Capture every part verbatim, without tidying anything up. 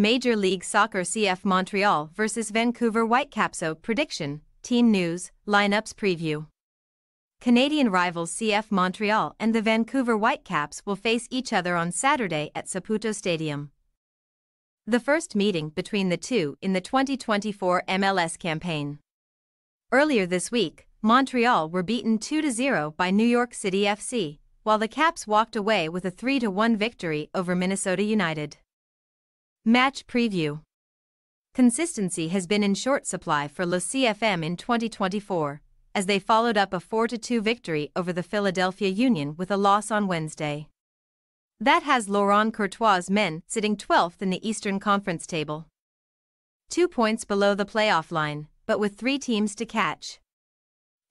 Major League Soccer C F Montreal versus Vancouver Whitecaps. Prediction, team news, lineups preview. Canadian rivals C F Montreal and the Vancouver Whitecaps will face each other on Saturday at Saputo Stadium. The first meeting between the two in the twenty twenty-four M L S campaign. Earlier this week, Montreal were beaten two to zero by New York City F C, while the Caps walked away with a three to one victory over Minnesota United. Match preview. Consistency has been in short supply for Le C F M in twenty twenty-four, as they followed up a four to two victory over the Philadelphia Union with a loss on Wednesday. That has Laurent Courtois' men sitting twelfth in the Eastern Conference table, two points below the playoff line, but with three teams to catch.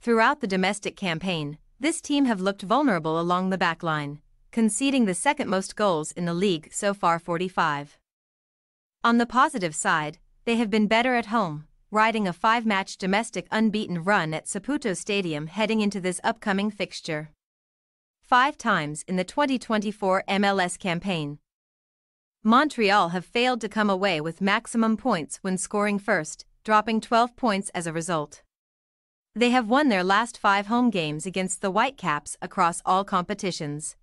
Throughout the domestic campaign, this team have looked vulnerable along the back line, conceding the second most goals in the league so far, forty-five. On the positive side, they have been better at home, riding a five-match domestic unbeaten run at Saputo Stadium heading into this upcoming fixture. Five times in the twenty twenty-four M L S campaign, Montreal have failed to come away with maximum points when scoring first, dropping twelve points as a result. They have won their last five home games against the Whitecaps across all competitions,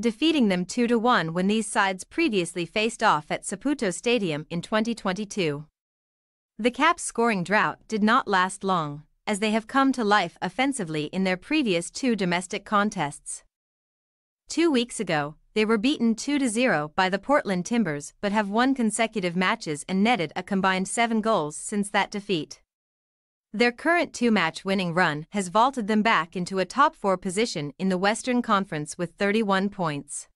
defeating them two to one when these sides previously faced off at Saputo Stadium in twenty twenty-two. The Caps' scoring drought did not last long, as they have come to life offensively in their previous two domestic contests. Two weeks ago, they were beaten two to zero by the Portland Timbers but have won consecutive matches and netted a combined seven goals since that defeat. Their current two-match winning run has vaulted them back into a top-four position in the Western Conference with thirty-one points.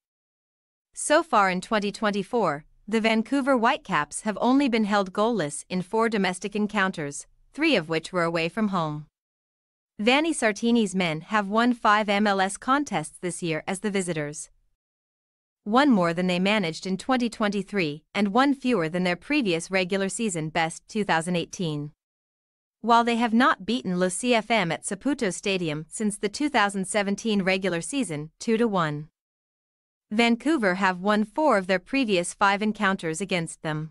So far in twenty twenty-four, the Vancouver Whitecaps have only been held goalless in four domestic encounters, three of which were away from home. Vanni Sartini's men have won five M L S contests this year as the visitors, one more than they managed in twenty twenty-three and one fewer than their previous regular season best, two thousand eighteen. While they have not beaten Le C F M at Saputo Stadium since the two thousand seventeen regular season, two to one. Vancouver have won four of their previous five encounters against them.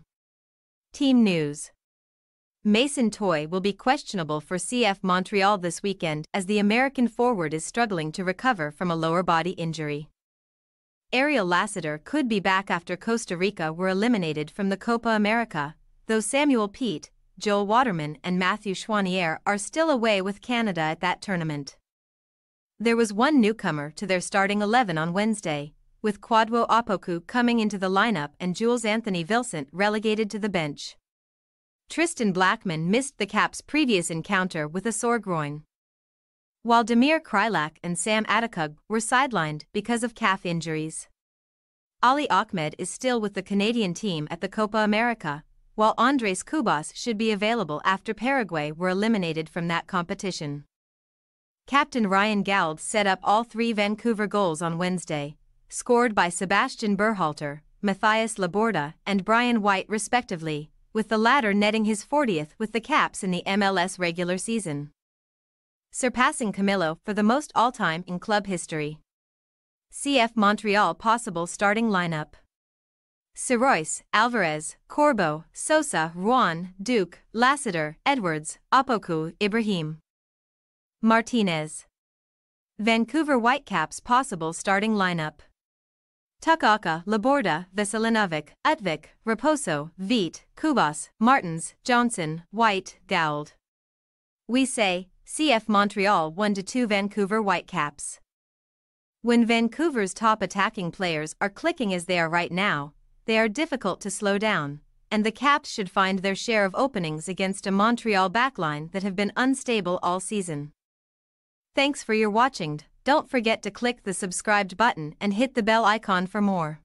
Team news. Mason Toy will be questionable for C F Montreal this weekend as the American forward is struggling to recover from a lower body injury. Ariel Lassiter could be back after Costa Rica were eliminated from the Copa America, though Samuel Pete, Joel Waterman and Matthew Schwanier are still away with Canada at that tournament. There was one newcomer to their starting eleven on Wednesday, with Kwadwo Opoku coming into the lineup and Jules Anthony Vilsant relegated to the bench. Tristan Blackman missed the Caps' previous encounter with a sore groin, while Demir Krylak and Sam Atikug were sidelined because of calf injuries. Ali Ahmed is still with the Canadian team at the Copa America, while Andres Cubas should be available after Paraguay were eliminated from that competition. Captain Ryan Gauld set up all three Vancouver goals on Wednesday, scored by Sebastian Berhalter, Matthias Laborda and Brian White respectively, with the latter netting his fortieth with the Caps in the M L S regular season, surpassing Camilo for the most all-time in club history. C F Montreal possible starting lineup: Sirois, Alvarez, Corbeau, Sosa, Juan, Duke, Lassiter, Edwards, Opoku, Ibrahim, Martinez. Vancouver Whitecaps possible starting lineup: Tukaka, Laborda, Veselinovic, Utvik, Raposo, Veit, Kubas, Martins, Johnson, White, Gauld. We say, C F Montreal one to two Vancouver Whitecaps. When Vancouver's top attacking players are clicking as they are right now, they are difficult to slow down, and the Caps should find their share of openings against a Montreal backline that have been unstable all season. Thanks for your watching. Don't forget to click the subscribed button and hit the bell icon for more.